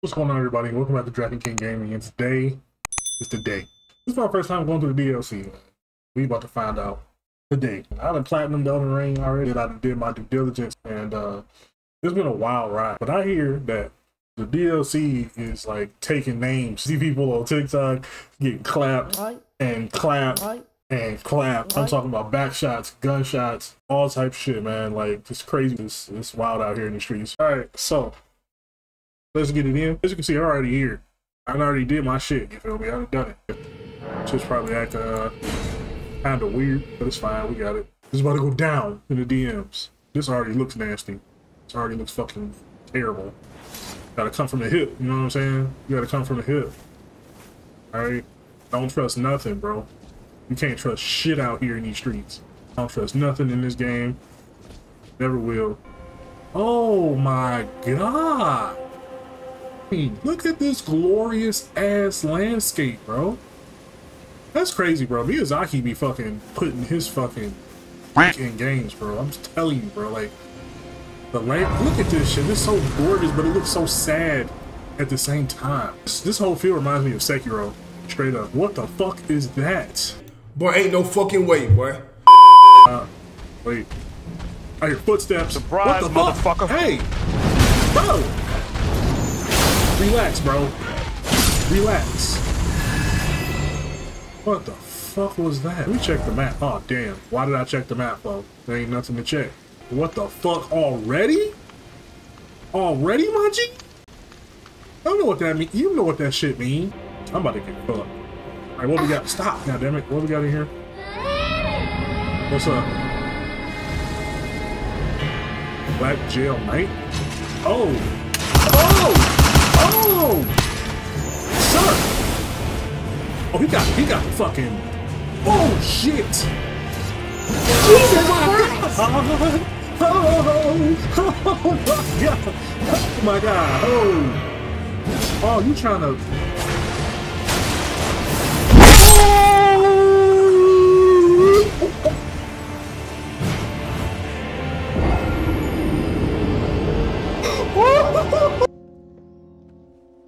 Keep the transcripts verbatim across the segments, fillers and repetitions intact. What's going on, everybody? Welcome back to Dragon King Gaming, and today is the day. This is my first time going through the D L C. We about to find out today. I done platinum the Elden Ring already. I did my due diligence, and uh, it's been a wild ride. But I hear that the D L C is like taking names. See people on TikTok getting clapped and clapped and clapped. I'm talking about back shots, gunshots, all type of shit, man. Like, it's crazy. It's, it's wild out here in the streets. All right, so let's get it in. As you can see, I'm already here. I already did my shit, you feel me? I already done it. Shit's probably acting uh, kind of weird, but it's fine. We got it. It's about to go down in the D Ms. This already looks nasty. This already looks fucking terrible. Gotta come from the hip, you know what I'm saying? You gotta come from the hip. Alright? Don't trust nothing, bro. You can't trust shit out here in these streets. I don't trust nothing in this game. Never will. Oh my god! Look at this glorious ass landscape, bro. That's crazy, bro. Miyazaki be fucking putting his fucking in games, bro. I'm telling you, bro. Like, the land. Look at this shit. It's so gorgeous, but it looks so sad at the same time. This, this whole field reminds me of Sekiro. Straight up. What the fuck is that? Boy, ain't no fucking way, boy. Uh, wait. I hear footsteps. Surprise, what the motherfucker. Fuck? Hey, bro. Relax, bro. Relax. What the fuck was that? Let me check the map. Oh, damn. Why did I check the map, bro? There ain't nothing to check. What the fuck? Already? Already, my G? I don't know what that means. You know what that shit mean. I'm about to get fucked. Alright, what we got? Stop, goddammit. What we got in here? What's up? Black Jail Knight? Oh. Oh! Oh, sir! Oh, he got, he got the fucking. Oh shit! Jesus Christ! Oh, oh, oh, oh my god! Oh my god! Oh, oh, you trying to? Oh.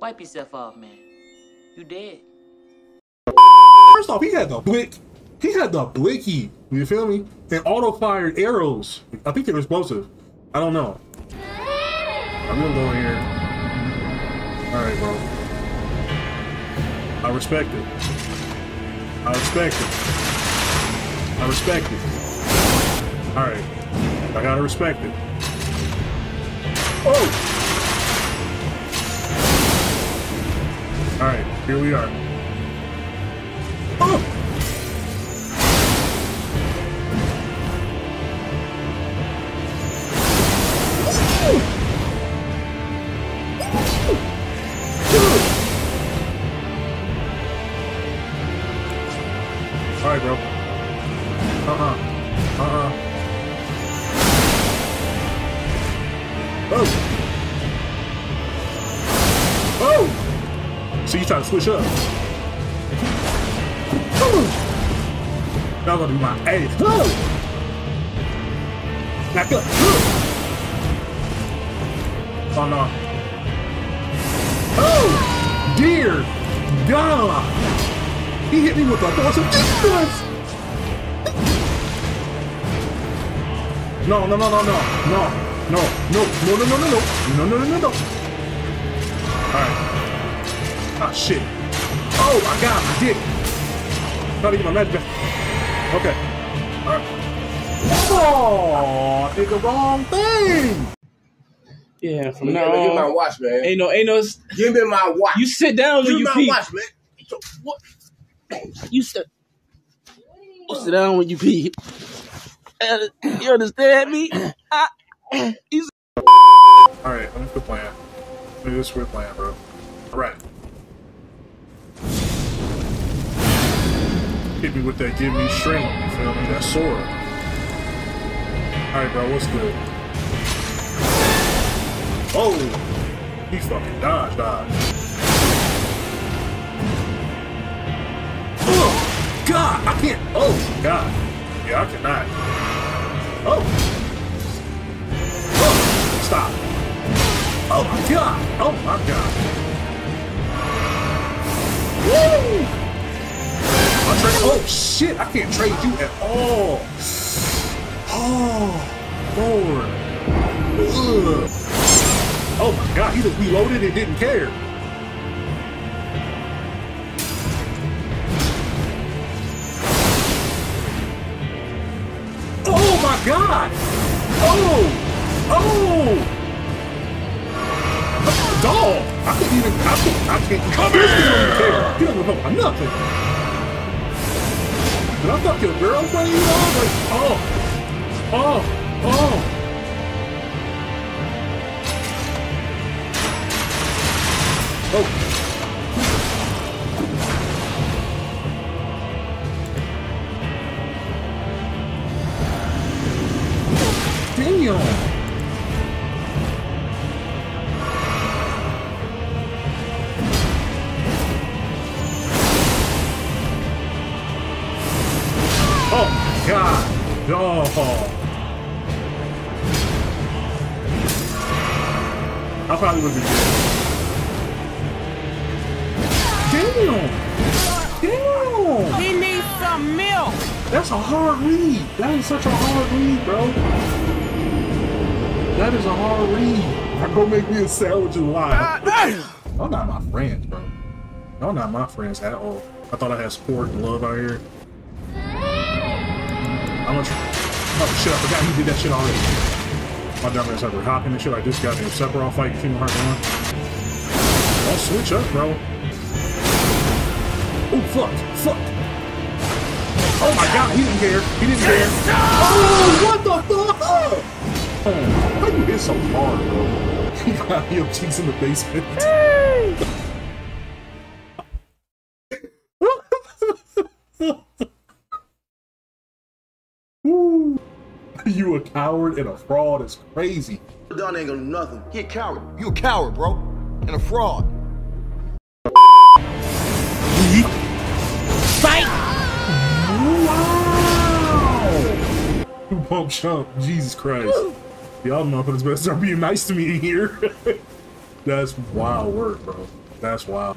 Wipe yourself off, man. You dead. First off, he had the blick. He had the blicky. You feel me? They auto-fired arrows. I think they're explosive. I don't know. I'm gonna go in here. Alright, bro. I respect it. I respect it. I respect it. Alright. I gotta respect it. Oh! Alright, here we are. Oh! Alright, bro. Uh-uh. Uh-uh. Oh! So you trying to switch up? That's gonna be my ass. Back up. Oh no. Oh dear God! He hit me with a force of Jesus! No no no no no no no no no no no no no no no no. All right. Ah, shit. Oh, my God, I did it. Trying to get my magic back. Okay. All right. Oh, I did the wrong thing. Yeah, from now on. Give me my watch, man. Ain't no, ain't no. Give me my watch. You sit down, when you peep. Give me my watch, man. What? You sit. You sit down when you peep. You understand me? I. You sit. All right, let me quit playing. Let me just quit playing, bro. All right. Hit me with that, give me strength, you feel me? That sword. Alright, bro, what's good? Oh! He fucking dodged, dodged. Oh! God! I can't! Oh! God! Yeah, I cannot. Oh! Oh! Stop! Oh my God! Oh my God! Woo! Oh shit, I can't trade you at all. Oh, Lord. Ugh. Oh my god, he just reloaded and didn't care. Oh my god! Oh! Oh! Dog! I couldn't even. I couldn't. I can't. Come here! Don't he doesn't know nothing. Did I fuck your girlfriend? You know? Like, oh, oh, oh. Oh. Damn. Oh. I probably would be dead. Damn! Damn! He needs some milk! That's a hard read! That is such a hard read, bro. That is a hard read. I go make me a sandwich and lie. Y'all not my friends, bro. Y'all not my friends at all. I thought I had support and love out here. I'm gonna try. Oh shit, I forgot he did that shit already. My dumb ass ever hopping and shit like this goddamn Sephiroth fight in Kingdom Hearts one. Don't switch up, bro. Oh fuck, fuck. Oh my god, he didn't care. He didn't care. Oh, what the fuck? Why you hit so hard, bro? He got your cheeks in the basement. You a coward and a fraud is crazy. Don ain't gonna do nothing. He a coward. You a coward, bro. And a fraud. Fight! Wow! You pump chump. Jesus Christ. Y'all motherfuckers better start being nice to me in here. That's wild work, bro. That's wild.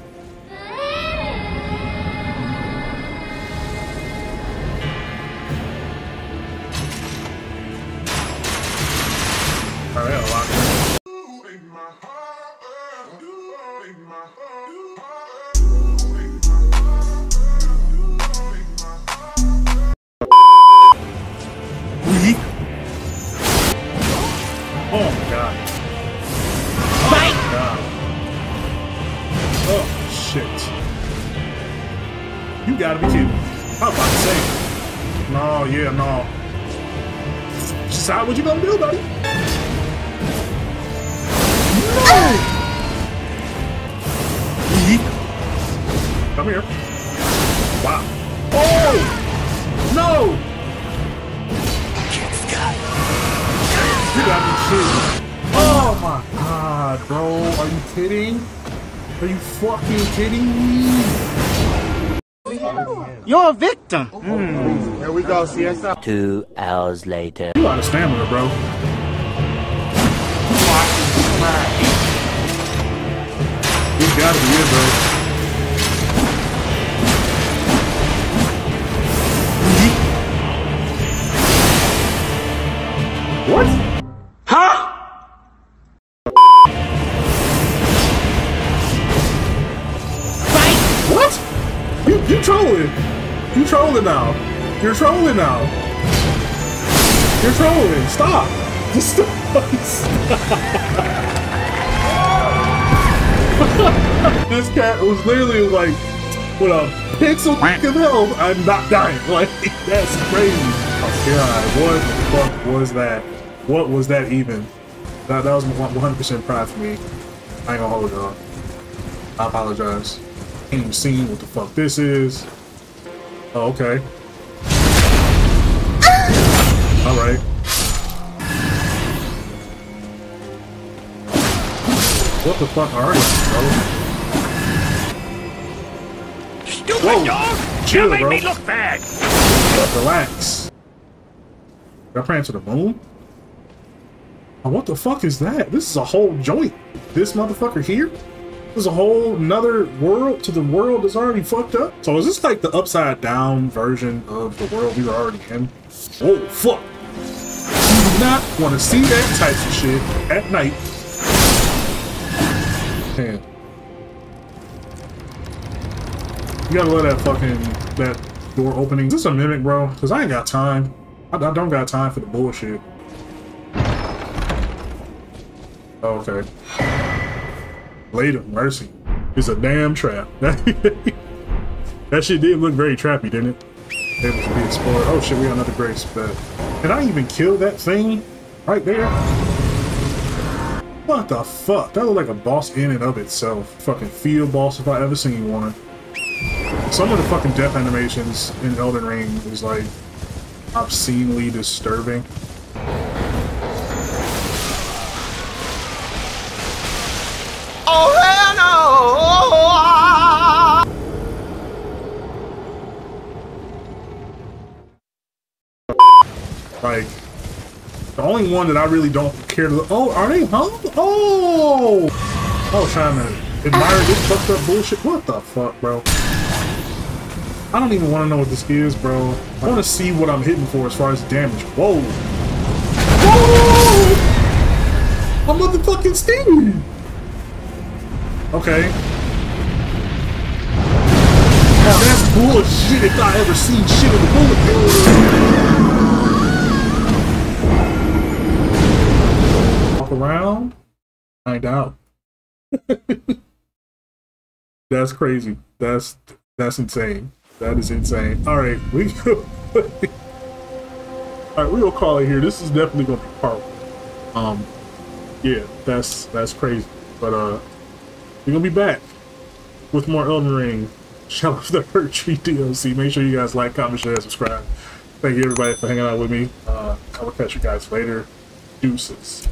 Alright, a lot. Oh my god. Oh my god. Oh shit. You gotta be kidding me. I was about to say. No, yeah, no. Decide what you gonna do, buddy. Come here. Wow. Oh! No! You gotta be kidding. Oh my god, bro. Are you kidding? Are you fucking kidding me? You're a victim. Mm. Here we go, C S I. Two hours later. You out of stamina, bro. You gotta be it, bro. What? Huh? Fight! What? You you trolling? You trolling now? You're trolling now? You're trolling! Stop! Just stop! Stop. This cat was literally like, with a pixel fucking hell, I'm not dying. Like that's crazy. Oh god! What the fuck was that? What was that even? That, that was one hundred percent pride for me. I ain't gonna hold y'all. I apologize. Ain't even seen what the fuck this is. Oh, okay. Alright. What the fuck are you, bro? Stupid Whoa. Dog! Chill, you made bro. Me look bad! But relax. Did I praying to the moon? What the fuck is that? This is a whole joint. This motherfucker here? There's a whole another world to the world that's already fucked up. So is this like the upside down version of the world we were already in? Oh fuck! You do not want to see that type of shit at night. Man. You gotta love that fucking that door opening. Is this a mimic, bro? Cause I ain't got time. I, I don't got time for the bullshit. Oh, okay. Blade of Mercy is a damn trap. That shit did look very trappy, didn't it? Able to be explored. Oh shit, we got another grace. But can I even kill that thing right there? What the fuck? That looked like a boss in and of itself. Fucking field boss if I ever seen one. Some of the fucking death animations in Elden Ring is like obscenely disturbing. Like, the only one that I really don't care to look. Oh, are they home? Oh! I was trying to admire this fucked up bullshit. What the fuck, bro? I don't even want to know what this is, bro. I want to see what I'm hitting for as far as damage. Whoa! Whoa! I'm motherfucking stinging! Okay. Now that's bullshit if I ever seen shit in the bullet. Around, find out. That's crazy. That's that's insane. That is insane. All right, we all right. We will call it here. This is definitely going to be part one. Um, yeah, that's that's crazy. But uh, we're gonna be back with more Elden Ring, Shadow of the Erdtree D L C. Make sure you guys like, comment, share, and subscribe. Thank you everybody for hanging out with me. Uh, I will catch you guys later. Deuces.